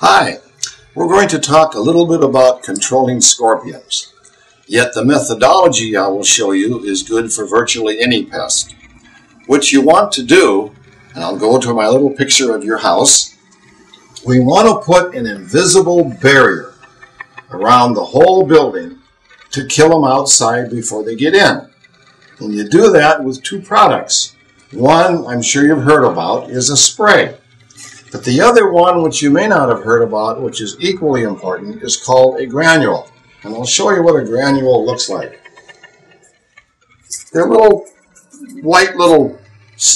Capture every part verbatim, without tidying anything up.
Hi, we're going to talk a little bit about controlling scorpions, yet the methodology I will show you is good for virtually any pest. What you want to do, and I'll go to my little picture of your house, we want to put an invisible barrier around the whole building to kill them outside before they get in. And you do that with two products. One I'm sure you've heard about is a spray. But the other one, which you may not have heard about, which is equally important, is called a granule. And I'll show you what a granule looks like. They're little, white little,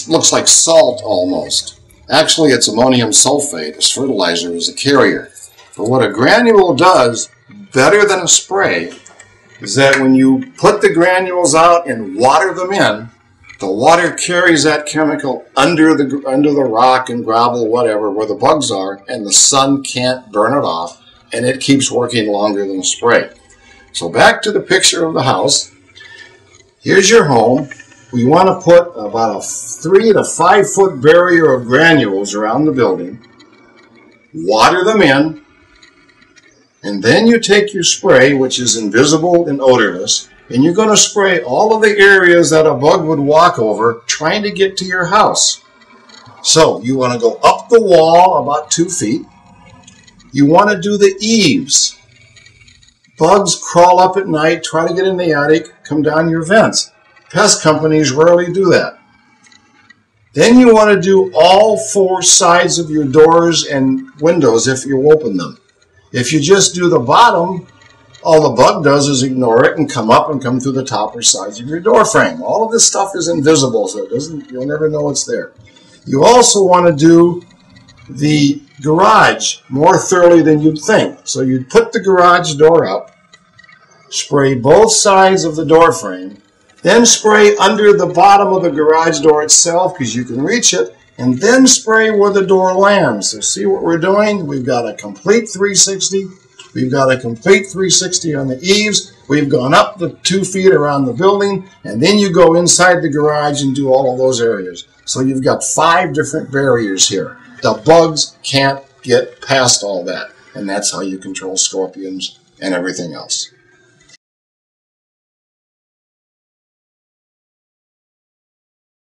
looks like salt almost. Actually, it's ammonium sulfate as fertilizer, as a carrier. But what a granule does better than a spray is that when you put the granules out and water them in, the water carries that chemical under the, under the rock and gravel, whatever, where the bugs are, and the sun can't burn it off, and it keeps working longer than a spray. So back to the picture of the house. Here's your home. We want to put about a three to five foot barrier of granules around the building, water them in, and then you take your spray, which is invisible and odorless, and you're going to spray all of the areas that a bug would walk over trying to get to your house. So you want to go up the wall about two feet. You want to do the eaves. Bugs crawl up at night, try to get in the attic, come down your vents. Pest companies rarely do that. Then you want to do all four sides of your doors and windows if you open them. If you just do the bottom, all the bug does is ignore it and come up and come through the top or sides of your door frame. All of this stuff is invisible, so it doesn't, you'll never know it's there. You also want to do the garage more thoroughly than you'd think. So you'd put the garage door up, spray both sides of the door frame, then spray under the bottom of the garage door itself because you can reach it, and then spray where the door lands. So see what we're doing? We've got a complete three sixty. We've got a complete three sixty on the eaves. We've gone up the two feet around the building, and then you go inside the garage and do all of those areas. So you've got five different barriers here. The bugs can't get past all that, and that's how you control scorpions and everything else.